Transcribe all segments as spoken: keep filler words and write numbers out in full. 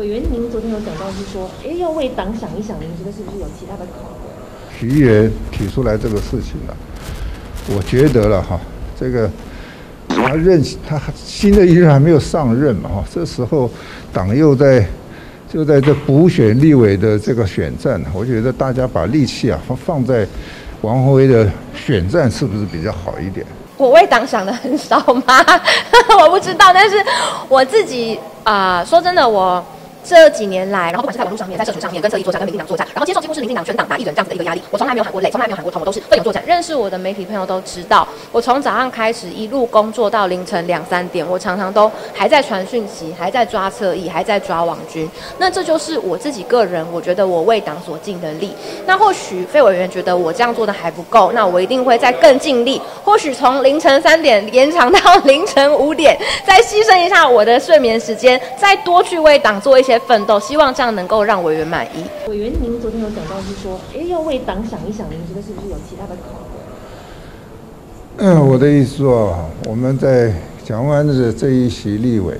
委员，您昨天有讲到是说，哎，要为党想一想，您觉得是不是有其他的考虑？许议员提出来这个事情了、啊，我觉得了哈，这个他任他新的议员还没有上任嘛哈，这时候党又在就在这补选立委的这个选战，我觉得大家把力气啊放在王宏威的选战是不是比较好一点？ 我为党想的很少吗？我不知道，但是我自己啊、呃，说真的，我这几年来，然后不管是在网络上面，在社群上面，跟这一作战，跟民进党作战，然后接受几乎是民进党全党打一人这样子的一个压力，我从来没有喊过累，从来没有喊过痛，我都是奋勇作战。认识我的媒体朋友都知道，我从早上开始一路工作到凌晨两三点，我常常都还在传讯息，还在抓侧翼，还在抓网军。那这就是我自己个人，我觉得我为党所尽的力。那或许费委员觉得我这样做的还不够，那我一定会再更尽力。 或许从凌晨三点延长到凌晨五点，再牺牲一下我的睡眠时间，再多去为党做一些奋斗，希望这样能够让委员满意。委员，您昨天有讲到是说，哎，要为党想一想，您觉得是不是有其他的考虑？嗯，我的意思说，我们在蒋万安的这一席立委，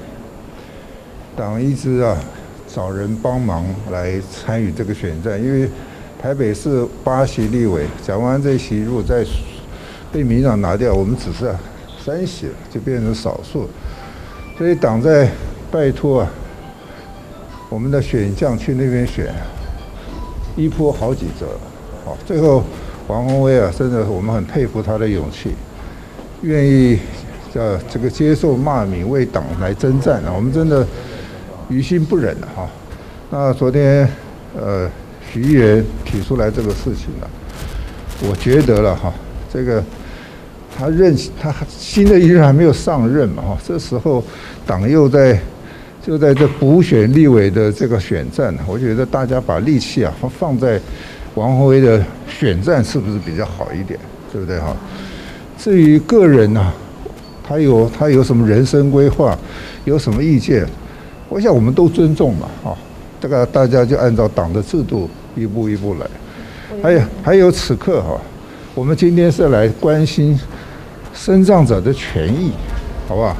党一直啊找人帮忙来参与这个选战，因为台北市八席立委，蒋万安这一席如果在 被民进党拿掉，我们只是三席了，就变成少数。所以党在拜托啊，我们的选将去那边选，一波好几折。好，最后王宏威啊，真的我们很佩服他的勇气，愿意呃这个接受骂名为党来征战啊，我们真的于心不忍啊。那昨天呃许议员提出来这个事情了、啊，我觉得了哈、啊，这个。 他任他新的议员还没有上任嘛哈，这时候党又在就在这补选立委的这个选战，我觉得大家把力气啊放在王宏威的选战是不是比较好一点，对不对哈？至于个人呢、啊，他有他有什么人生规划，有什么意见，我想我们都尊重嘛哈，这个大家就按照党的制度一步一步来。还有还有此刻哈、啊，我们今天是来关心 身障者的权益，好不好？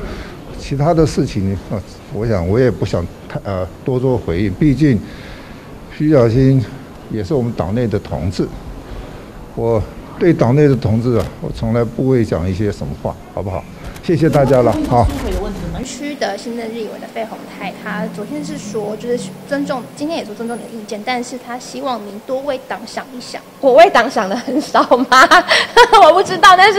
其他的事情啊，我想我也不想太呃多做回应。毕竟徐小新也是我们党内的同志，我对党内的同志啊，我从来不会讲一些什么话，好不好？谢谢大家了，好。区的新任立委的费鸿泰，他昨天是说，就是尊重，今天也说尊重你的意见，但是他希望您多为党想一想。我为党想的很少吗？我不知道，但是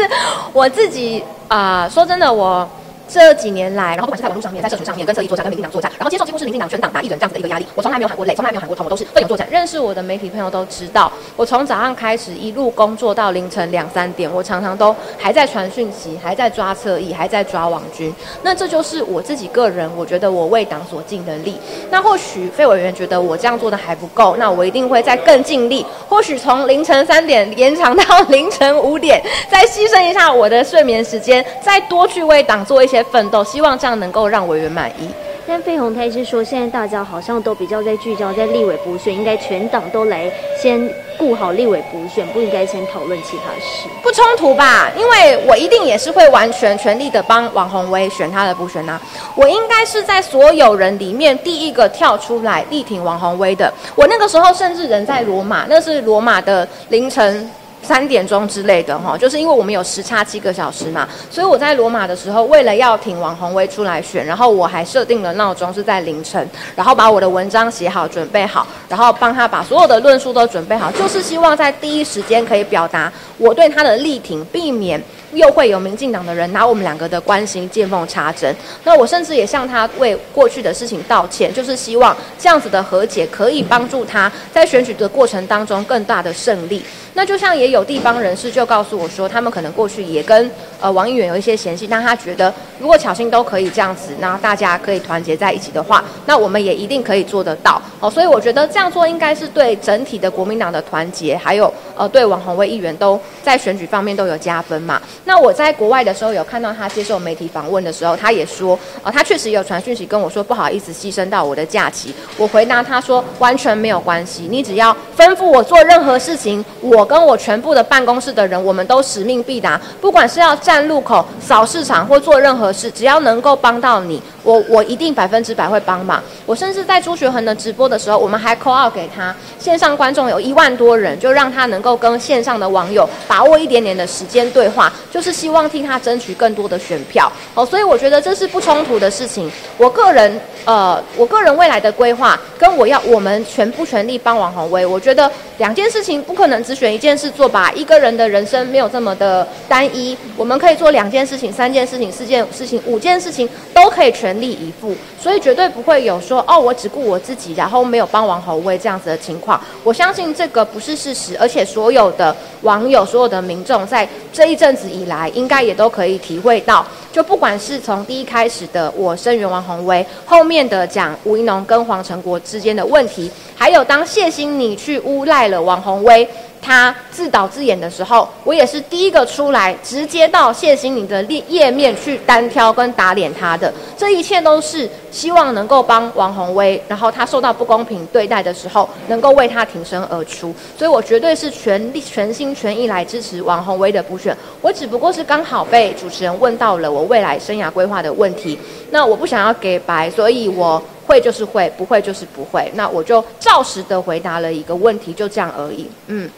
我自己啊、呃，说真的，我 这几年来，然后不管是在网络上面，在社群上面，跟侧翼作战，跟民进党作战，然后接受几乎是民进党全党打一人这样子的一个压力，我从来没有喊过累，从来没有喊过痛，我都是奋勇作战。认识我的媒体朋友都知道，我从早上开始一路工作到凌晨两三点，我常常都还在传讯息，还在抓侧翼，还在抓网军。那这就是我自己个人，我觉得我为党所尽的力。那或许费委员觉得我这样做的还不够，那我一定会再更尽力。或许从凌晨三点延长到凌晨五点，再牺牲一下我的睡眠时间，再多去为党做一些 些奋斗，希望这样能够让委员满意。但费鸿泰是说，现在大家好像都比较在聚焦在立委补选，应该全党都来先顾好立委补选，不应该先讨论其他事。不冲突吧？因为我一定也是会完全全力的帮王宏威选他的补选啊。我应该是在所有人里面第一个跳出来力挺王宏威的。我那个时候甚至人在罗马，那是罗马的凌晨 三点钟之类的哈，就是因为我们有时差七个小时嘛，所以我在罗马的时候，为了要挺王宏威出来选，然后我还设定了闹钟是在凌晨，然后把我的文章写好、准备好，然后帮他把所有的论述都准备好，就是希望在第一时间可以表达我对他的力挺，避免又会有民进党的人拿我们两个的关系见缝插针。那我甚至也向他为过去的事情道歉，就是希望这样子的和解可以帮助他在选举的过程当中更大的胜利。那就像也 有地方人士就告诉我说，他们可能过去也跟呃王议员有一些嫌隙，但他觉得如果巧芯都可以这样子，那大家可以团结在一起的话，那我们也一定可以做得到哦。所以我觉得这样做应该是对整体的国民党的团结，还有呃对王宏威议员都在选举方面都有加分嘛。那我在国外的时候有看到他接受媒体访问的时候，他也说，呃他确实有传讯息跟我说不好意思牺牲到我的假期。我回答他说完全没有关系，你只要吩咐我做任何事情，我跟我全部的办公室的人，我们都使命必达，不管是要站路口、扫市场或做任何事，只要能够帮到你，我我一定百分之百会帮忙。我甚至在朱学恒的直播的时候，我们还 call out 给他，线上观众有一万多人，就让他能够跟线上的网友把握一点点的时间对话，就是希望替他争取更多的选票。哦，所以我觉得这是不冲突的事情。我个人，呃，我个人未来的规划跟我要我们全不全力帮王宏威，我觉得两件事情不可能只选一件事做吧。一个人的人生没有这么的单一，我们可以做两件事情、三件事情、四件事情、五件事情都可以全力以赴，所以绝对不会有说哦，我只顾我自己，然后没有帮王宏威这样子的情况。我相信这个不是事实，而且所有的网友、所有的民众在这一阵子以来，应该也都可以体会到，就不管是从第一开始的我声援王宏威，后面的讲吴怡农跟黄成国之间的问题，还有当谢欣你去诬赖了王宏威，他自导自演的时候，我也是第一个出来，直接到谢欣你的页面去单挑跟打脸他的。这一切都是希望能够帮王宏威，然后他受到不公平对待的时候，能够为他挺身而出。所以我绝对是全力、全心、全意来支持王宏威的补选。我只不过是刚好被主持人问到了我未来生涯规划的问题，那我不想要给白，所以我会就是会，不会就是不会，那我就照实的回答了一个问题，就这样而已。嗯。